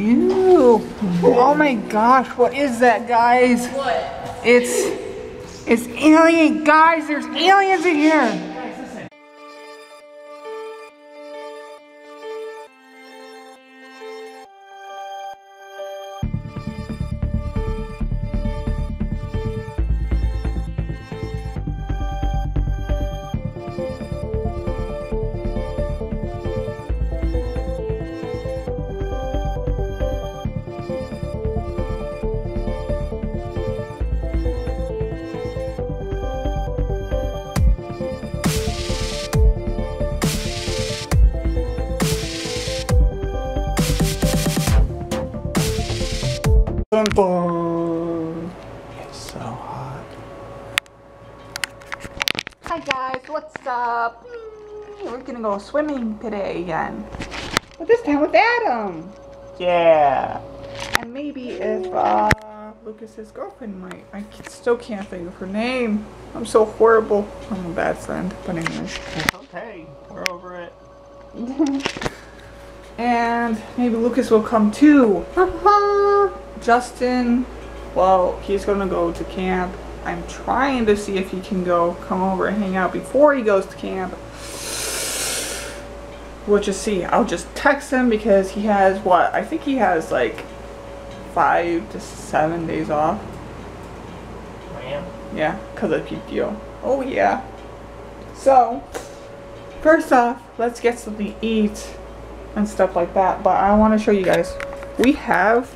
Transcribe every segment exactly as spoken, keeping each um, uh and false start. Ew. Oh my gosh, what is that, guys? What? It's, it's alien. Guys, there's aliens in here. It's so hot. Hi guys, what's up? We're gonna go swimming today again. But this time with Adam. Yeah. And maybe if uh, Lucas's girlfriend might. I still can't think of her name. I'm so horrible. I'm a bad friend. But anyway. It's okay. We're over it. And maybe Lucas will come too. Justin, well, he's gonna go to camp. I'm trying to see if he can go come over and hang out before he goes to camp. We'll just see. I'll just text him because he has what? I think he has like five to seven days off. I am. Yeah, because of P T O. Oh yeah. So, first off, let's get something to eat and stuff like that. But I want to show you guys. We have.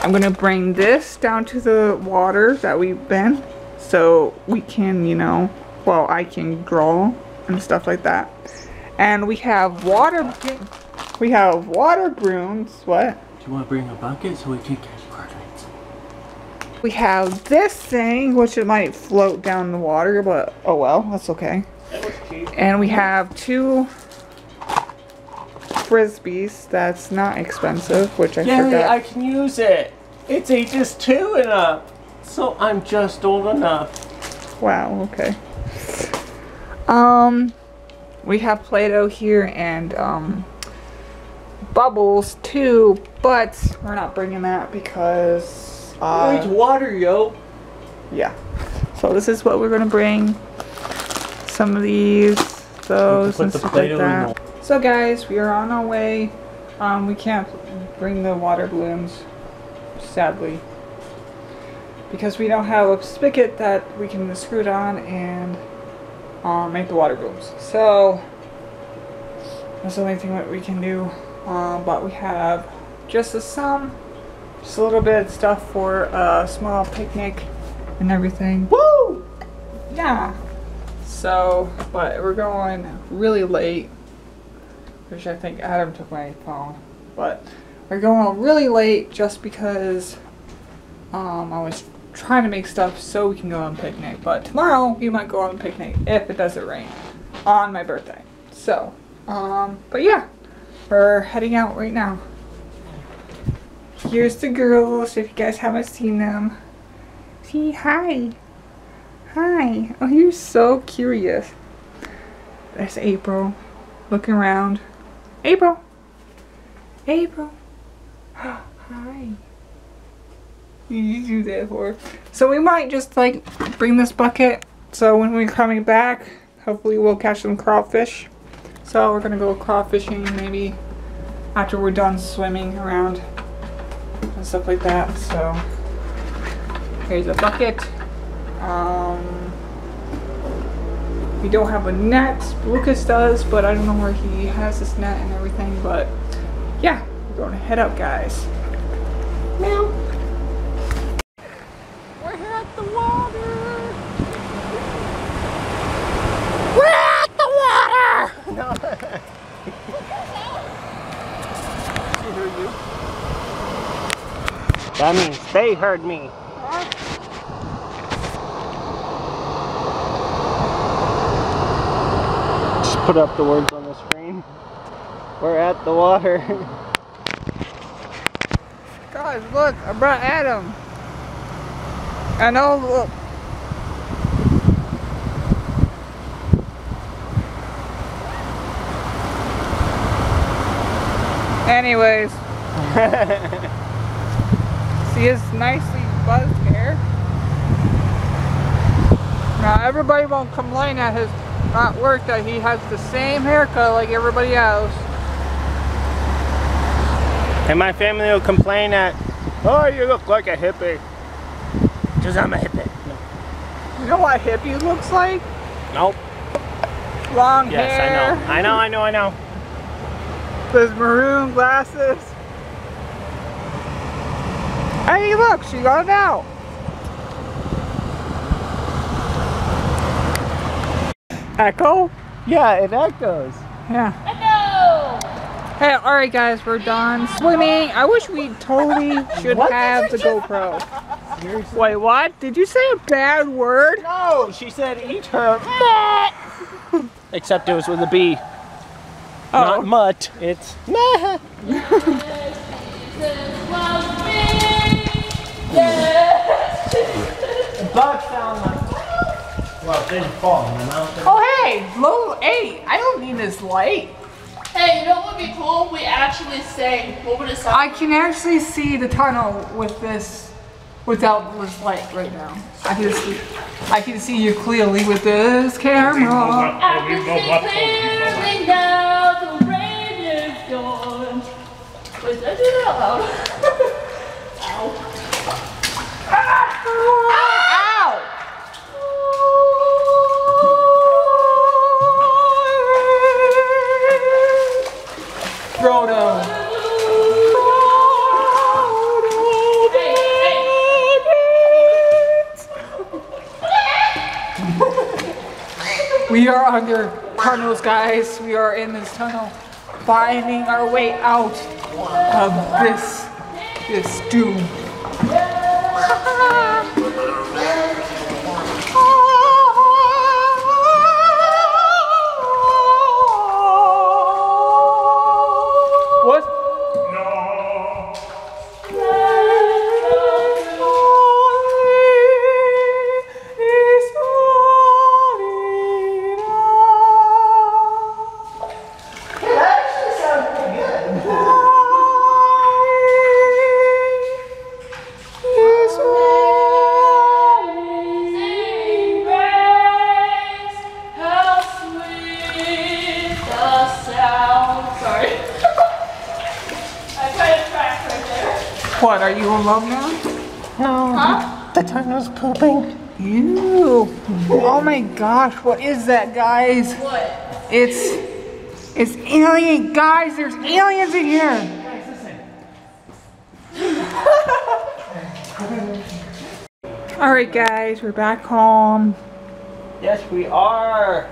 I'm gonna bring this down to the water that we've been so we can, you know, well, I can draw and stuff like that. And we have water, we have water brooms. What? Do you want to bring a bucket so we can catch cartons? We have this thing, which it might float down the water, but oh well, that's okay. That was cheap. And we have two Frisbees that's not expensive, which I Yay, forgot. I can use it. It's ages two and up, so I'm just old enough. Wow, okay. Um, we have Play-Doh here and um, bubbles too, but we're not bringing that because uh, it's water, yo. Yeah. So this is what we're gonna bring. Some of these, those, and stuff like that. So guys, we are on our way. Um, we can't bring the water balloons, sadly, because we don't have a spigot that we can screw it on and uh, make the water balloons. So that's the only thing that we can do. Uh, but we have just a sum, just a little bit of stuff for a small picnic and everything. Woo! Yeah. So, but we're going really late. Which I think Adam took my phone, but we're going really late just because um, I was trying to make stuff so we can go on a picnic, but tomorrow we might go on a picnic if it doesn't rain on my birthday. So, um, but yeah, we're heading out right now. Here's the girls, if you guys haven't seen them. See, hi. Hi. Oh, you're so curious. That's April. Looking around. April! April! Hi! You do that for. So we might just like bring this bucket so when we're coming back hopefully we'll catch some crawfish. So we're gonna go crawfishing maybe after we're done swimming around and stuff like that. So here's a bucket. Um, We don't have a net. Lucas does, but I don't know where he has his net and everything. But yeah, we're going to head up, guys. Meow. We're here at the water. We're at the water. No. She heard you. That means they heard me. Put up the words on the screen. We're at the water. Guys, look, I brought Adam. I know, look. Anyways. See his nicely buzzed hair? Now everybody won't complain at his not work that he has the same haircut like everybody else. And my family will complain that, oh, you look like a hippie. Because I'm a hippie. No. You know what hippie looks like? Nope. Long yes, hair. Yes, I know. I know, I know, I know. Those maroon glasses. Hey, look, she got it out. Echo? Yeah, it echoes. Yeah. Echo! Hey, alright guys, we're done swimming. I wish we totally should what? have the GoPro. Seriously? Wait, what? Did you say a bad word? No, she said eat her mutt. Except it was with a B. Oh. Not mutt, it's mutt. The bug sound like... Well, it didn't fall in the mountain. Oh, hey! Low eight! I don't need this light. Hey, you know what would be cool? We actually sang. What would it sound like? I can actually see the tunnel with this... without this light right now. I can see... I can see you clearly with this camera. I can see clearly now the rain is gone. Wait, did I do that loud? Ow. Ah! Frodo. Hey, hey. We are under tunnels, guys. We are in this tunnel, finding our way out of this this doom. What, are you alone now? No, huh? The tunnel's pooping. Ew. Oh my gosh, what is that, guys? What? It's, it's alien. Guys, there's aliens in here. Guys, listen. All right, guys, we're back home. Yes, we are.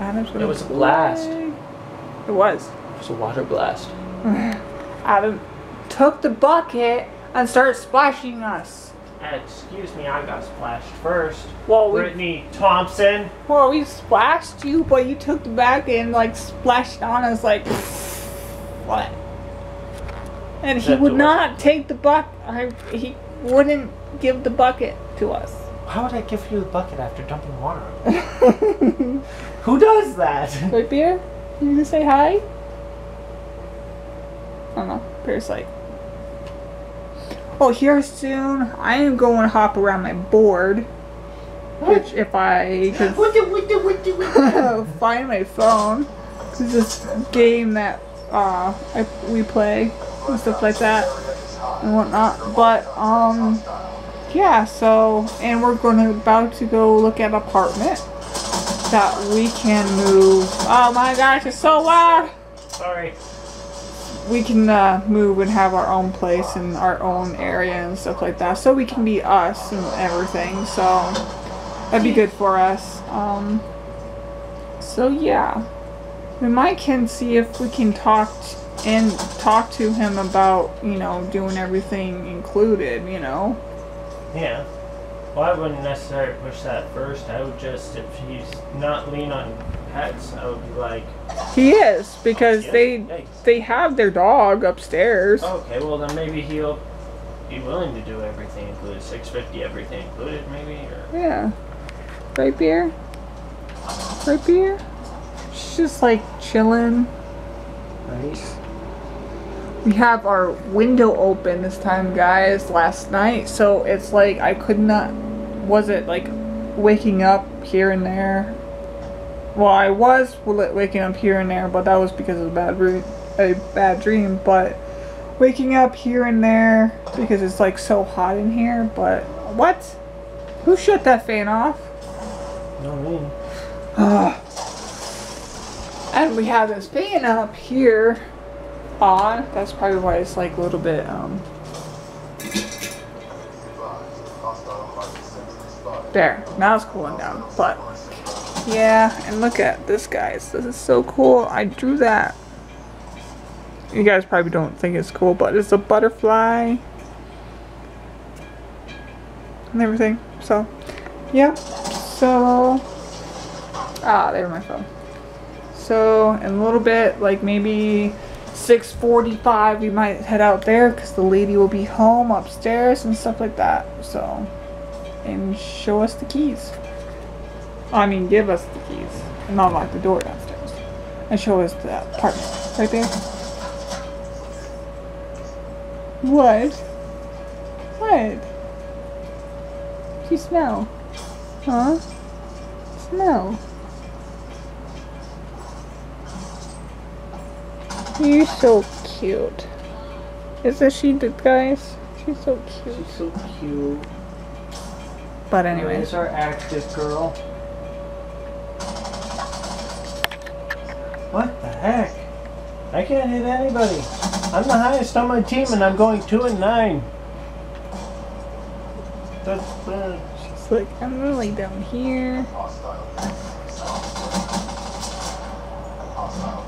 Adam's it was a blast. It was. It was a water blast. Adam took the bucket and started splashing us. Excuse me, I got splashed first. Well, we, Brittany Thompson. Well, we splashed you, but you took the bucket and like splashed on us like what? And he would not take the bucket. He wouldn't give the bucket to us. How would I give you the bucket after dumping water? Who does that? Right, Beer? You gonna say hi? I don't know. Beer's like. Oh, here soon, I am going to hop around my board, what? Which if I could find my phone, it's this game that uh, I, we play and stuff like that and whatnot, but um, yeah, so, and we're going to about to go look at an apartment that we can move. Oh my gosh, it's so loud! Sorry. We can uh, move and have our own place and our own area and stuff like that, so we can be us and everything, so that'd be good for us. Um, so yeah, we might can see if we can talk t and talk to him about, you know, doing everything included, you know. Yeah, well, I wouldn't necessarily push that first. I would just, if he's not lean on pets, I would be like, he is, because oh, yeah. they Yikes. they have their dog upstairs. Okay, well then maybe he'll be willing to do everything included. six fifty everything included, maybe. Or yeah, right, Beer? Right, Beer? She's just like chilling. Nice. we have our window open this time, guys, last night, so it's like I could not, was it like waking up here and there? Well, I was waking up here and there, but that was because of a bad, a bad dream, but waking up here and there because it's like so hot in here, but what? Who shut that fan off? Not me. Uh, and we have this fan up here on. That's probably why it's like a little bit, um... there. Now it's cooling down, but... yeah, and look at this, guys. This is so cool. I drew that. You guys probably don't think it's cool, but it's a butterfly and everything. So, yeah. So, ah, there's my phone. So, in a little bit, like maybe six forty-five, we might head out there because the lady will be home upstairs and stuff like that. So, and show us the keys. I mean, give us the keys and unlock the door downstairs and show us the apartment right there. What? What? You smell? Huh? Smell? You're so cute. Isn't she, the guys? She's so cute. She's so cute. But anyway, it's our active girl. What the heck? I can't hit anybody. I'm the highest on my team, and I'm going two and nine. That's bad. She's like, I'm really down here. Hostile. Hostile.